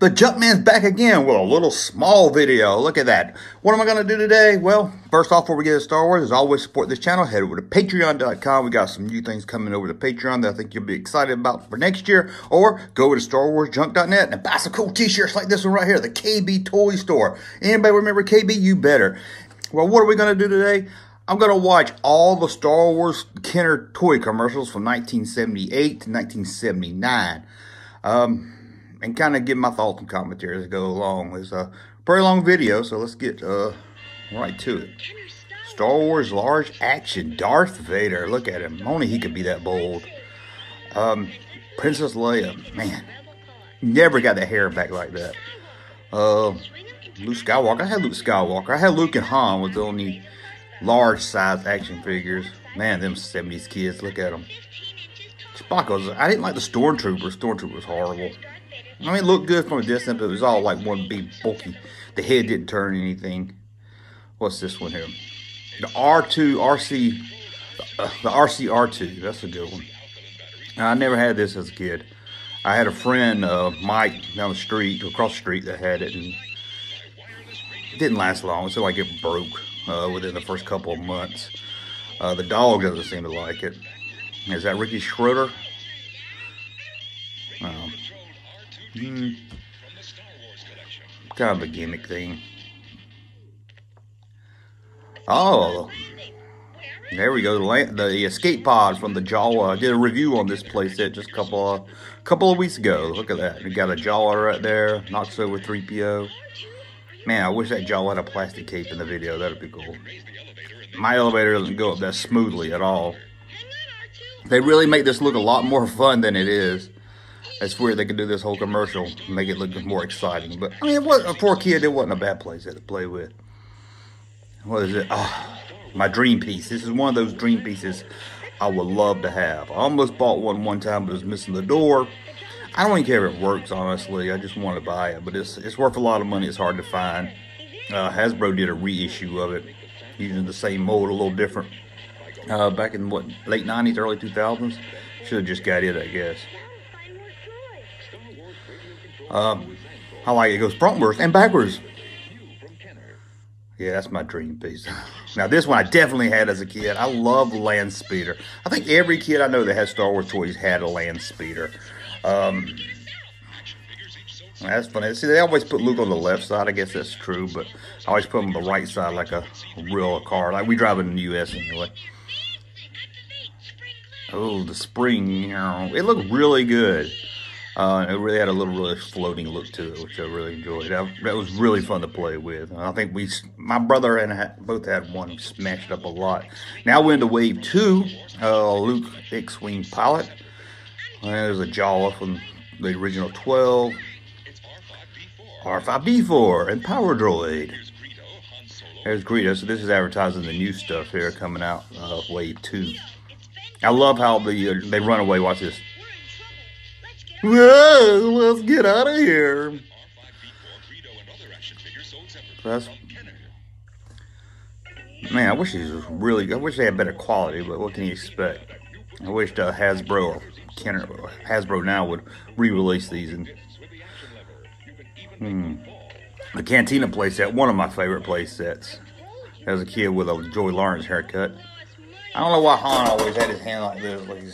The Jumpman's back again with a little small video. Look at that. What am I going to do today? Well, first off, before we get to Star Wars, as always, support this channel. Head over to Patreon.com. We got some new things coming over to Patreon that I think you'll be excited about for next year. Or go to StarWarsJunk.net and buy some cool t-shirts like this one right here, the KB Toy Store. Anybody remember KB? You better. Well, what are we going to do today? I'm going to watch all the Star Wars Kenner toy commercials from 1978 to 1979. And kind of give my thoughts and commentary as I go along. It's a pretty long video, so let's get right to it. Star Wars large action. Darth Vader. Look at him. Only he could be that bold. Princess Leia. Man, never got the hair back like that. Luke Skywalker. I had Luke Skywalker. I had Luke and Han with the only large size action figures. Man, them 70s kids. Look at them. Chewbacca. I didn't like the Stormtroopers. Stormtroopers was horrible. I mean, it looked good from a distance, but it was all like one big bulky. The head didn't turn anything. What's this one here? The RC R2. That's a good one. I never had this as a kid. I had a friend, Mike, down the street, across the street, that had it, and it didn't last long. So like it broke within the first couple of months. The dog doesn't seem to like it. Is that Ricky Schroeder? Kind of a gimmick thing. Oh, there we go. The escape pod from the Jawa. I did a review on this playset just a couple of weeks ago. Look at that. We got a Jawa right there. Knocks over 3PO. Man, I wish that Jawa had a plastic cape in the video. That'd be cool. My elevator doesn't go up that smoothly at all. They really make this look a lot more fun than it is. It's weird they could do this whole commercial and make it look more exciting. But, I mean, it wasn't, for a kid, it wasn't a bad playset to play with. What is it? Oh, my dream piece. This is one of those dream pieces I would love to have. I almost bought one time, but it was missing the door. I don't even care if it works, honestly. I just want to buy it. But it's worth a lot of money. It's hard to find. Hasbro did a reissue of it using the same mold, a little different. Back in, what, late 90s, early 2000s? Should have just got it, I guess. I like it. It goes frontwards and backwards. Yeah, that's my dream piece. Now, this one I definitely had as a kid. I love Land Speeder. I think every kid I know that has Star Wars toys had a Land Speeder. That's funny. See, they always put Luke on the left side. I guess that's true, but I always put him on the right side like a real car. Like we drive in the U.S. anyway. Oh, the spring. It looked really good. It really had a little really floating look to it, which I really enjoyed. That was really fun to play with. I think my brother and I both had one smashed up a lot. Now we're into Wave 2, Luke X-Wing pilot. There's a Jawa from the original 12. R5-D4 and Power Droid. There's Greedo. So this is advertising the new stuff here coming out of Wave 2. I love how they run away. Watch this. Whoa, let's get out of here. Man, I wish these was really good. I wish they had better quality, but what can you expect? I wish Hasbro or Kenner, Hasbro now would re-release these. The Cantina playset, one of my favorite playsets. As a kid with a Joey Lawrence haircut. I don't know why Han always had his hand like this. Like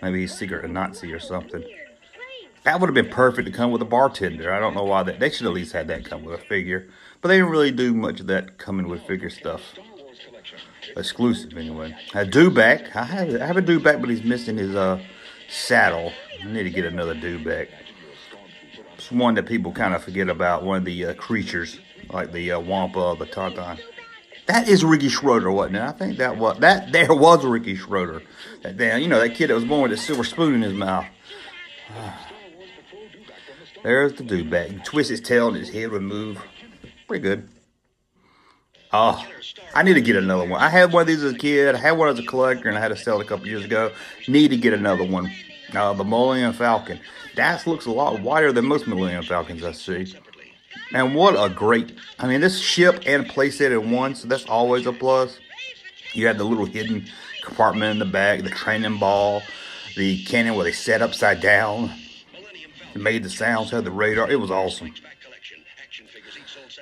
maybe he's secret a Nazi or something. That would have been perfect to come with a bartender. I don't know why they should at least had that come with a figure. But they didn't really do much of that coming with figure stuff. Exclusive anyway. A do-back. I have a do-back, but he's missing his saddle. I need to get another do-back. It's one that people kind of forget about. One of the creatures, like the Wampa, the Tauntaun. That is Ricky Schroeder, wasn't it? I think there was Ricky Schroeder. That damn, you know, that kid that was born with a silver spoon in his mouth. There's the dude back. He twists his tail and his head would move. Pretty good. Oh, I need to get another one. I had one of these as a kid. I had one as a collector, and I had to sell it a couple years ago. Need to get another one. The Millennium Falcon. That looks a lot wider than most Millennium Falcons I see. And what a great, I mean, this ship and playset in one, so that's always a plus. You had the little hidden compartment in the back, the training ball, the cannon where they set upside down. It made the sounds, had the radar. It was awesome.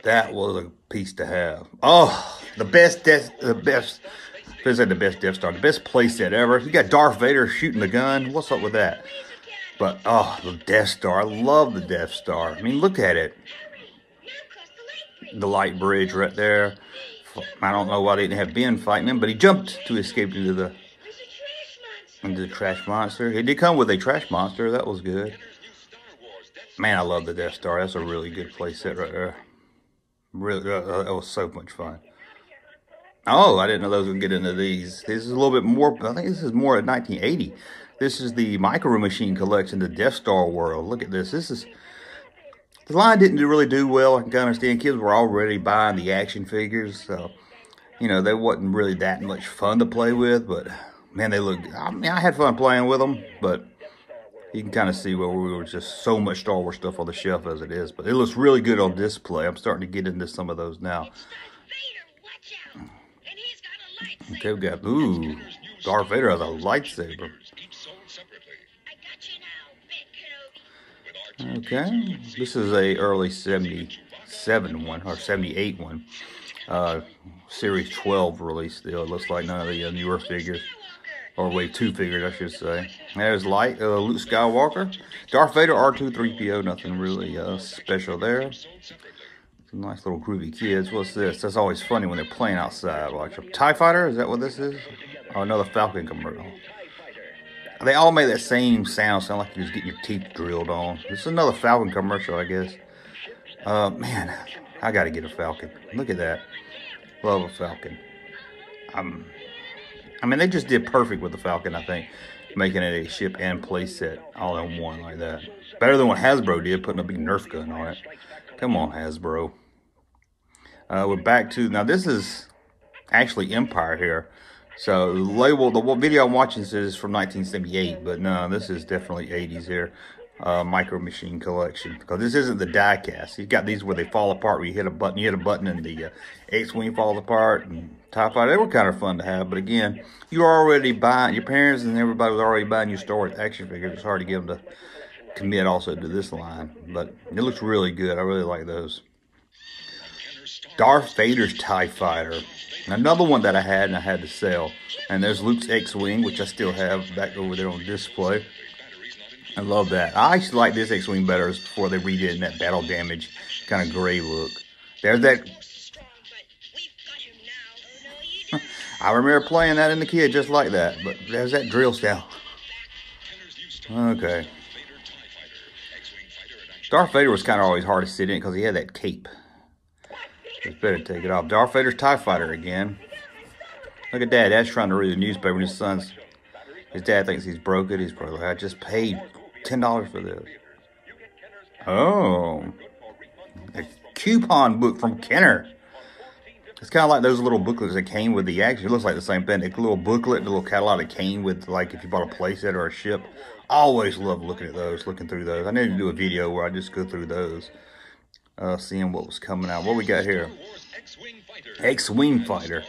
That was a piece to have. Oh, the best Death Star, the best playset ever. You got Darth Vader shooting the gun. What's up with that? But, oh, the Death Star. I love the Death Star. I mean, look at it. The light bridge right there. I don't know why they didn't have Ben fighting him, but he jumped to escape into the trash monster. He did come with a trash monster. That was good. Man, I love the Death Star. That's a really good playset right there. Really, that was so much fun. Oh, I didn't know those would get into these. This is a little bit more. I think this is more at 1980. This is the Micro Machine collection, the Death Star World. Look at this. This is. The line didn't really do well. I can understand kids were already buying the action figures, so you know they wasn't really that much fun to play with. But man, they looked. I mean, I had fun playing with them, but you can kind of see where we were just so much Star Wars stuff on the shelf as it is. But it looks really good on display. I'm starting to get into some of those now. Okay, we got ooh, Darth Vader has a lightsaber. Okay, this is a early 77 one, or 78 one, Series 12 release still. It looks like none of the newer figures, or Wave 2 figures, I should say. There's Light, Luke Skywalker, Darth Vader, R2-3PO, nothing really special there. Some nice little groovy kids. What's this? That's always funny when they're playing outside. Like a TIE Fighter, is that what this is? Oh, another Falcon commercial. They all made that same sound like you was getting your teeth drilled on. This is another Falcon commercial, I guess. Man, I gotta get a Falcon. Look at that. Love a Falcon. I mean, they just did perfect with the Falcon, I think. Making it a ship and play set all in one like that. Better than what Hasbro did, putting a big Nerf gun on it. Come on, Hasbro. We're back to... Now, this is actually Empire here. So, label, the video I'm watching says from 1978, but no, this is definitely 80s here, Micro Machine collection. Because this isn't the die-cast. You've got these where they fall apart, where you hit a button and the X-Wing falls apart, and TIE Fighter, they were kind of fun to have, but again, you're already buying, your parents and everybody was already buying your Star Wars action figures. It's hard to get them to commit also to this line, but it looks really good. I really like those. Darth Vader's TIE Fighter. Another one that I had and I had to sell. And there's Luke's X-Wing, which I still have back over there on display. I love that. I actually like this X-Wing better before they redid in that battle damage kind of gray look. There's that. I remember playing that in the kid just like that. But there's that drill sound. Okay. Darth Vader was kind of always hard to sit in because he had that cape. It's better to take it off. Darth Vader's TIE Fighter again. Look at Dad. Dad's trying to read the newspaper and his son's... His dad thinks he's broke it. He's probably like, I just paid $10 for this. Oh. A coupon book from Kenner. It's kind of like those little booklets that came with the action. It looks like the same thing. A little booklet, a little catalog that came with, like, if you bought a playset or a ship. I always love looking at those, looking through those. I need to do a video where I just go through those. Seeing what was coming out. What we got here? X-Wing Fighter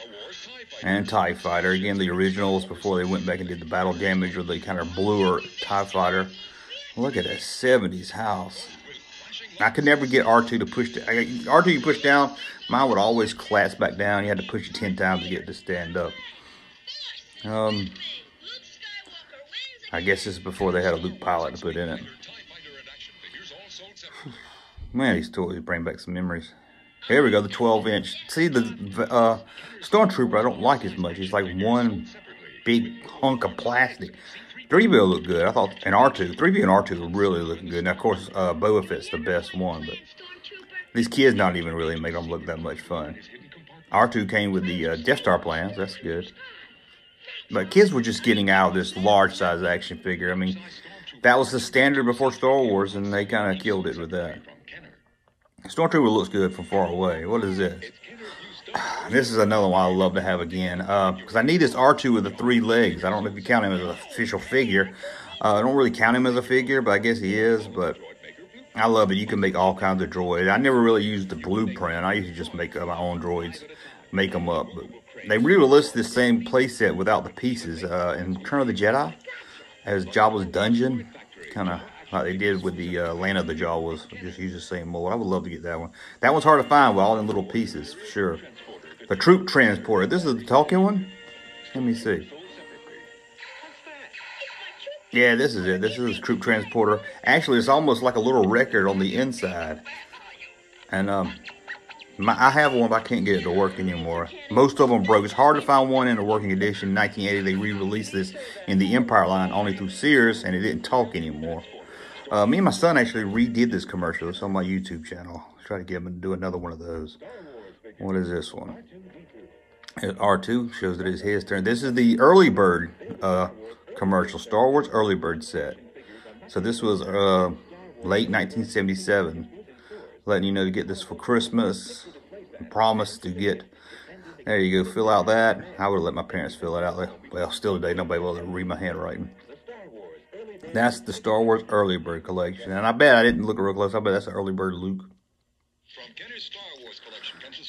and TIE Fighter. Again, the originals before they went back and did the battle damage or the kind of bluer TIE Fighter. Look at that 70s house. I could never get R2 to push down. R2 you push down, mine would always collapse back down. You had to push it 10 times to get it to stand up. I guess this is before they had a Luke pilot to put in it. Man, these toys bring back some memories. Here we go, the 12-inch. See, the Stormtrooper I don't like as much. He's like one big hunk of plastic. 3PO looked good, I thought, and R2. 3PO and R2 really looking good. Now, of course, Boba Fett's the best one, but these kids not even really make them look that much fun. R2 came with the Death Star plans. That's good. But kids were just getting out of this large-size action figure. I mean, that was the standard before Star Wars, and they kind of killed it with that. Stormtrooper looks good from far away. What is this? This is another one I love to have again. Because I need this R2 with the three legs. I don't know if you count him as an official figure. I don't really count him as a figure, but I guess he is. But I love it. You can make all kinds of droids. I never really used the blueprint. I usually just make my own droids. Make them up. But they re-released this same playset without the pieces. In Return of the Jedi. As Jawa's Dungeon. Kind of like they did with the Land of the Jawas. Just use the same mold. I would love to get that one. That one's hard to find with all them little pieces, for sure. The troop transporter. This is the talking one? Let me see. Yeah, this is it. This is the troop transporter. Actually, it's almost like a little record on the inside. And I have one, but I can't get it to work anymore. Most of them broke. It's hard to find one in a working edition. In 1980, they re-released this in the Empire line only through Sears, and it didn't talk anymore. Me and my son actually redid this commercial. It's on my YouTube channel. Let's try to get him to do another one of those. What is this one? R2 shows that it's his turn. This is the Early Bird commercial. Star Wars Early Bird set. So this was late 1977. Letting you know to get this for Christmas. I promise to get. There you go. Fill out that. I would have let my parents fill it out. Well, still today, nobody will read my handwriting. That's the Star Wars Early Bird collection. And I bet I didn't look real close. I bet that's the Early Bird Luke.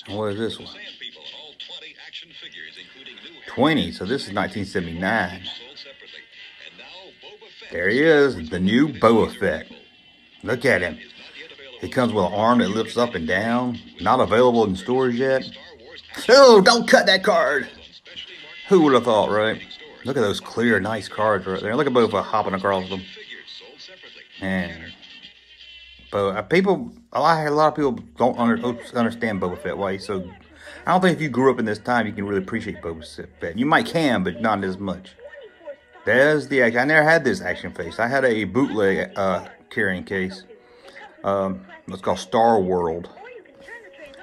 What is this one? 20. So this is 1979. There he is. The new Boba Fett. Look at him. It comes with an arm that lifts up and down. Not available in stores yet. Oh, don't cut that card. Who would have thought, right? Look at those clear, nice cards right there. Look at Boba hopping across them. And but people, a lot of people don't understand Boba Fett. Why he's so? I don't think if you grew up in this time, you can really appreciate Boba Fett. You might can, but not as much. There's the action. I never had this action face. I had a bootleg carrying case. It's called Star World.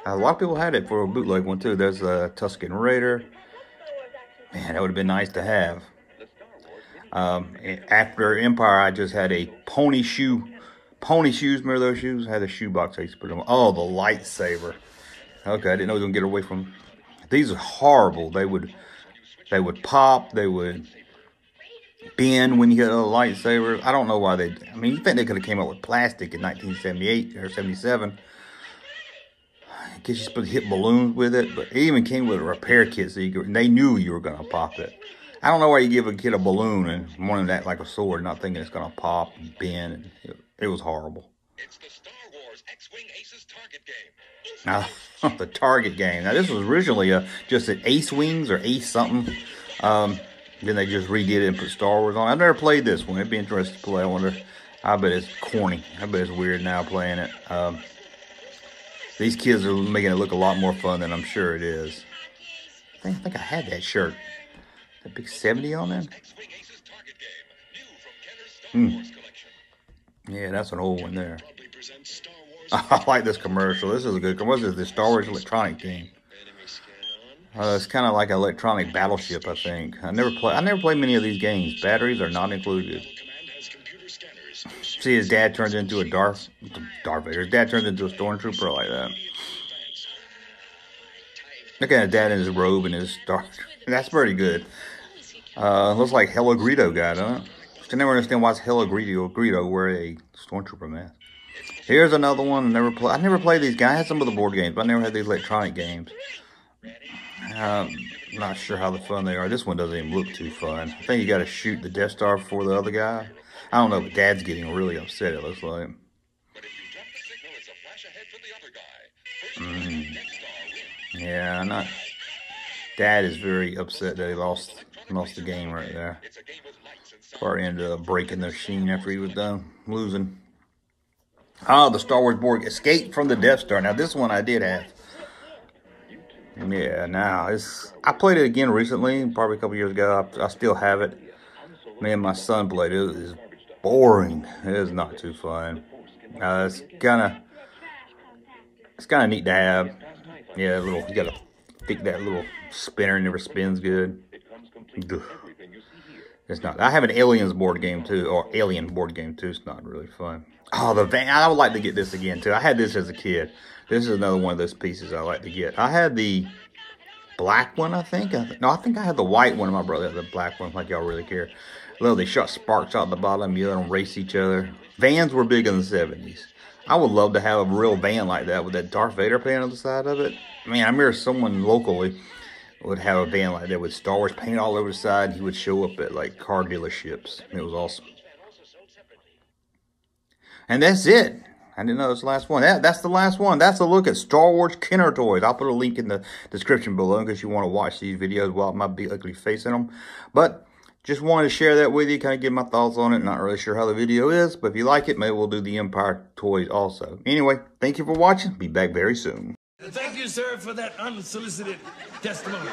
A lot of people had it for a bootleg one too. There's a Tusken Raider. Man, that would have been nice to have. After Empire, I just had a pony shoe. Pony shoes, remember those shoes? I had a shoe box I used to put them on. Oh, the lightsaber. Okay, I didn't know we were gonna get away from. These are horrible. They would pop. They would bend when you hit other lightsabers. I don't know why they. I mean, you think they could have came up with plastic in 1978 or 77? I guess you're supposed to hit balloons with it, but it even came with a repair kit, so you could, and they knew you were gonna pop it. I don't know why you give a kid a balloon and wanting that like a sword, not thinking it's gonna pop and bend. And it was horrible. It's the Star Wars X-Wing Aces Target Game. Now, the Target Game. Now, this was originally just an Ace Wings or Ace something. Then they just redid it and put Star Wars on. I've never played this one. It'd be interesting to play. I wonder. I bet it's corny. I bet it's weird now playing it. These kids are making it look a lot more fun than I'm sure it is. I think I had that shirt. That big 70 on there? Yeah, that's an old one there. I like this commercial. This is a good commercial. This is the Star Wars electronic game. It's kind of like an electronic battleship, I think. I never played many of these games. Batteries are not included. See, his dad turns into a Darth Vader. His dad turns into a Stormtrooper like that. Look at his dad in his robe and his Star. That's pretty good. Looks like Hello Greedo guy, doesn't it? I never understand why it's Hello Greedo wear a Stormtrooper mask. Here's another one. I never played these guys. I had some of the board games, but I never had these electronic games. I'm not sure how the fun they are. This one doesn't even look too fun. I think you got to shoot the Death Star before the other guy. I don't know, but Dad's getting really upset, it looks like. Yeah, I'm not. Dad is very upset that he lost the game right there. Probably ended up breaking their sheen after he was done losing. Ah, the Star Wars board. Escape from the Death Star. Now, this one I did have. Yeah, now, I played it again recently, probably a couple years ago. I still have it. Me and my son played it. It's boring. It is not too fun. It's kind of neat to have. Yeah, you got to pick that little spinner and never spins good. Ugh. It's not. I have an Aliens board game, too, or Alien board game, too. It's not really fun. Oh, the van. I would like to get this again, too. I had this as a kid. This is another one of those pieces I like to get. I had the black one, I think. No, I think I had the white one. My brother had the black one, like y'all really care. Little, they shot sparks out the bottom. You let them race each other. Vans were big in the 70s. I would love to have a real van like that with that Darth Vader paint on the side of it. Man, I remember someone locally would have a van like that with Star Wars paint all over the side. He would show up at, like, car dealerships. It was awesome. And that's it. I didn't know it's the last one. That's the last one. That's a look at Star Wars Kenner Toys. I'll put a link in the description below in case you want to watch these videos while my big ugly face in them. But just wanted to share that with you, kind of give my thoughts on it. Not really sure how the video is, but if you like it, maybe we'll do the Empire toys also. Anyway, thank you for watching. Be back very soon. Thank you, sir, for that unsolicited testimony.